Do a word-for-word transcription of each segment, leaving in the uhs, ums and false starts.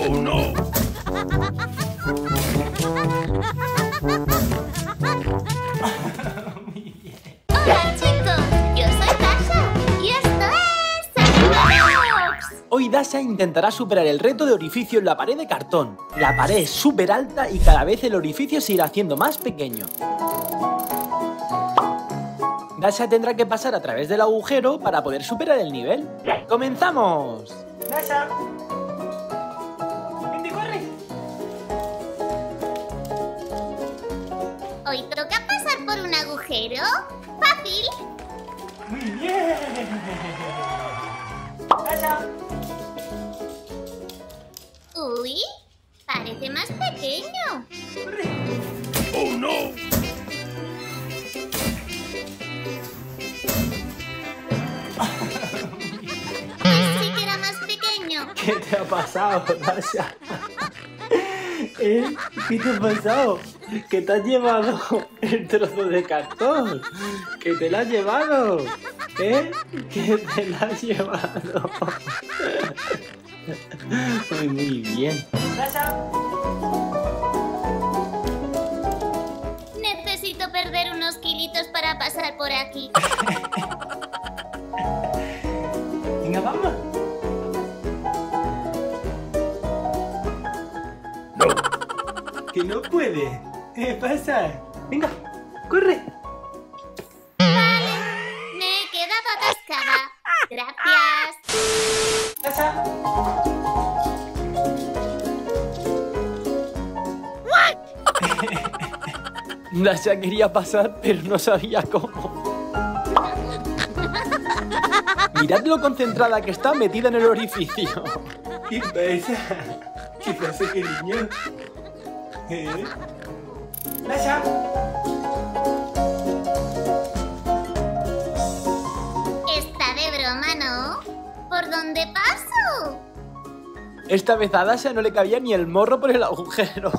Oh no. Muy bien. Hola chicos, yo soy Dasha y esto es Sergio. Hoy Dasha intentará superar el reto de orificio en la pared de cartón. La pared es súper alta y cada vez el orificio se irá haciendo más pequeño. Dasha tendrá que pasar a través del agujero para poder superar el nivel. ¡Comenzamos! ¡Dasha! ¡Vente, corre! Hoy toca pasar por un agujero. ¡Fácil! ¡Muy bien! ¡Dasha! ¡Uy! Parece más pequeño. ¡Corre! ¡Oh, no! ¿Qué te ha pasado, Dasha? ¿Eh? ¿Qué te ha pasado? ¿Que te has llevado el trozo de cartón? ¿Que te lo has llevado? ¿Eh? ¿Que te lo has llevado? Muy, muy bien. ¡Dasha! Necesito perder unos kilitos para pasar por aquí. Venga, vamos. ¡Que no puede! ¿Qué pasa? ¡Venga! ¡Corre! Vale, me he quedado atascada. Gracias. ¡Dasha! Dasha quería pasar, pero no sabía cómo. Mirad lo concentrada que está metida en el orificio. ¿Qué pasa? ¿Qué pasa, cariño? ¿Eh? ¡Dasha! Está de broma, ¿no? ¿Por dónde paso? Esta vez a Dasha no le cabía ni el morro por el agujero.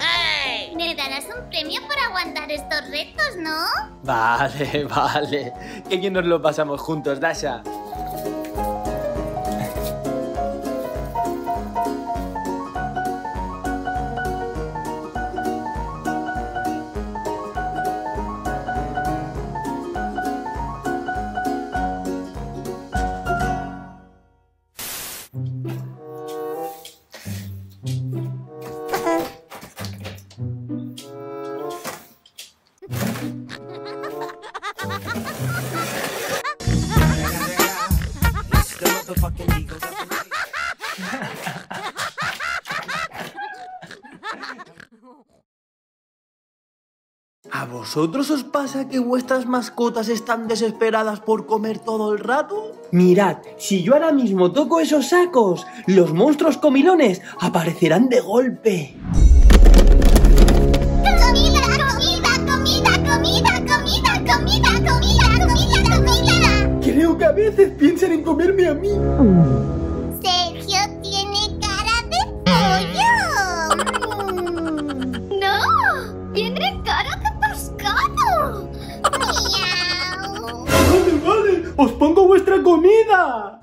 ¡Ay! Me darás un premio por aguantar estos retos, ¿no? Vale, vale. Que bien nos lo pasamos juntos, Dasha. ¿A vosotros os pasa que vuestras mascotas están desesperadas por comer todo el rato? Mirad, si yo ahora mismo toco esos sacos, los monstruos comilones aparecerán de golpe. ¡Comida, comida, comida, comida, comida, comida, comida, comida, comida! Creo que a veces piensan en comerme a mí. Sergio tiene cara de pollo. ¡No! ¡Tiene cara de pescado! ¡Miau! ¡Vale, vale! ¡Os pongo vuestra comida!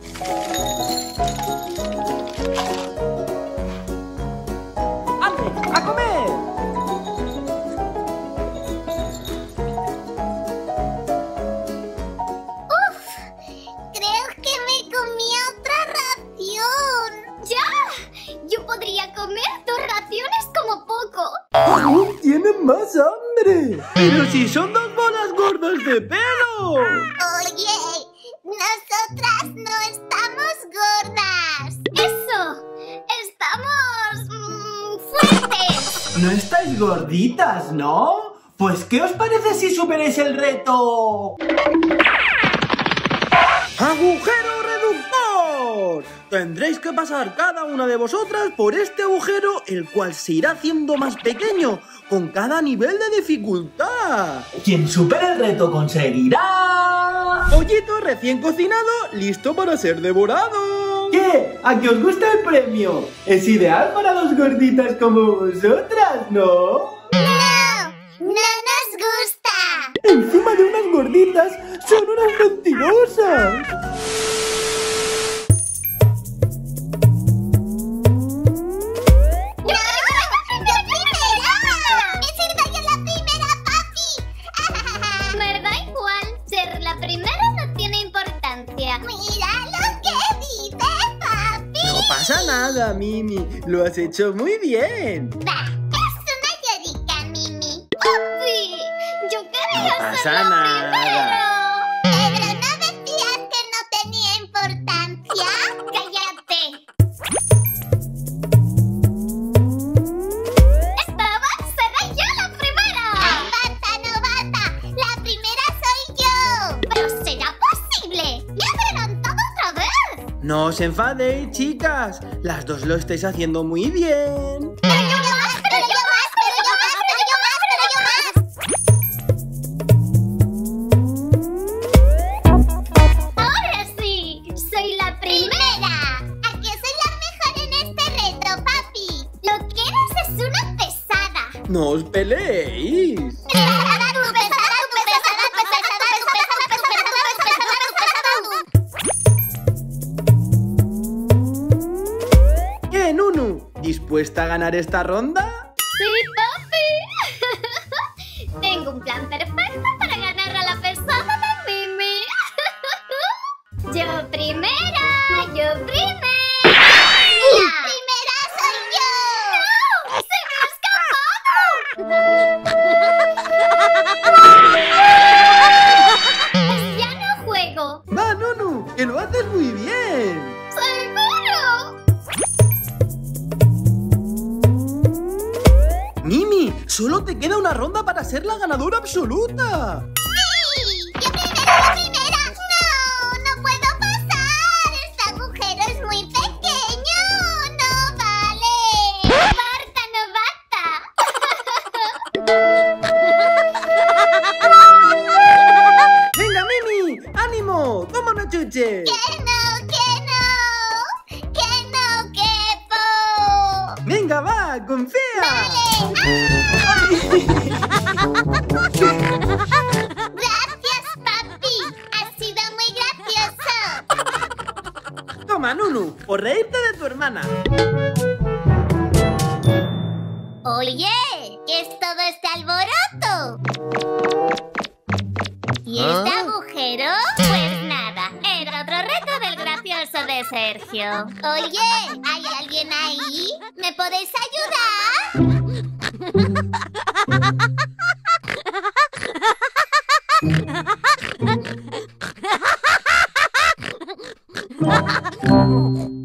¡Más hambre! ¡Pero si son dos bolas gordas de pelo! Oye, nosotras no estamos gordas. ¡Eso! ¡Estamos mmm, fuertes! ¿No estáis gorditas, no? Pues ¿qué os parece si superáis el reto? ¡Agujero reductor! Tendréis que pasar cada una de vosotras por este agujero, el cual se irá haciendo más pequeño con cada nivel de dificultad. Quien supere el reto conseguirá... pollito recién cocinado, listo para ser devorado. ¿Qué? ¿A qué os gusta el premio? Es ideal para dos gorditas como vosotras, ¿no? ¡No! ¡No nos gusta! Encima de unas gorditas todas son unas mentirosas. Nada, Mimi, lo has hecho muy bien. Bah, es una llorica, Mimi. ¡Papi! ¡Yo quería no pasa hacerlo nada. Primero! ¿Pedro, no decías que no tenía importancia? ¡Cállate! ¡Estaba será yo la primera! ¡Ay, basta, no basta! ¡La primera soy yo! ¡Pero será posible! ¡Me adelantado otra vez! ¡No os enfadéis, chicas! Las dos lo estáis haciendo muy bien. ¡Pero yo más! ¡Pero yo más! ¡Pero yo más! ¡Pero yo más! ¡Pero yo más! ¡Ahora sí! ¡Soy la primera! ¡A que soy la mejor en este reto, papi! ¡Lo que eres es una pesada! ¡No os peleéis! ¿Dispuesta a ganar esta ronda? ¡Sí, papi! Tengo un plan perfecto para ganar a la persona de Mimi. ¡Yo primera! ¡Yo primera! ¡La primera soy yo! ¡No! ¡Se me ha escapado! ¡Ya no juego! ¡Va, Nunu! ¡Que lo haces muy bien! ¡Solo te queda una ronda para ser la ganadora absoluta! ¡Sí! ¡Yo primera, yo primera! ¡No! ¡No puedo pasar! ¡Este agujero es muy pequeño! ¡No vale! ¡Basta, no basta! ¡Venga, Mimi! ¡Ánimo! ¡Vámonos, chuches! ¡Que no, que no! ¡Que no, que po! ¡Venga, va! ¡Confía! ¡Vale! ¡Ah! Gracias, papi. Has sido muy gracioso. Toma, Nunu, por reírte de tu hermana. Oye, ¿qué es todo este alboroto? ¿Y este ¿Ah? agujero? Pues nada, era otro reto del gracioso de Sergio. Oye, ¿hay alguien ahí? ¿Me podéis ayudar? Oh.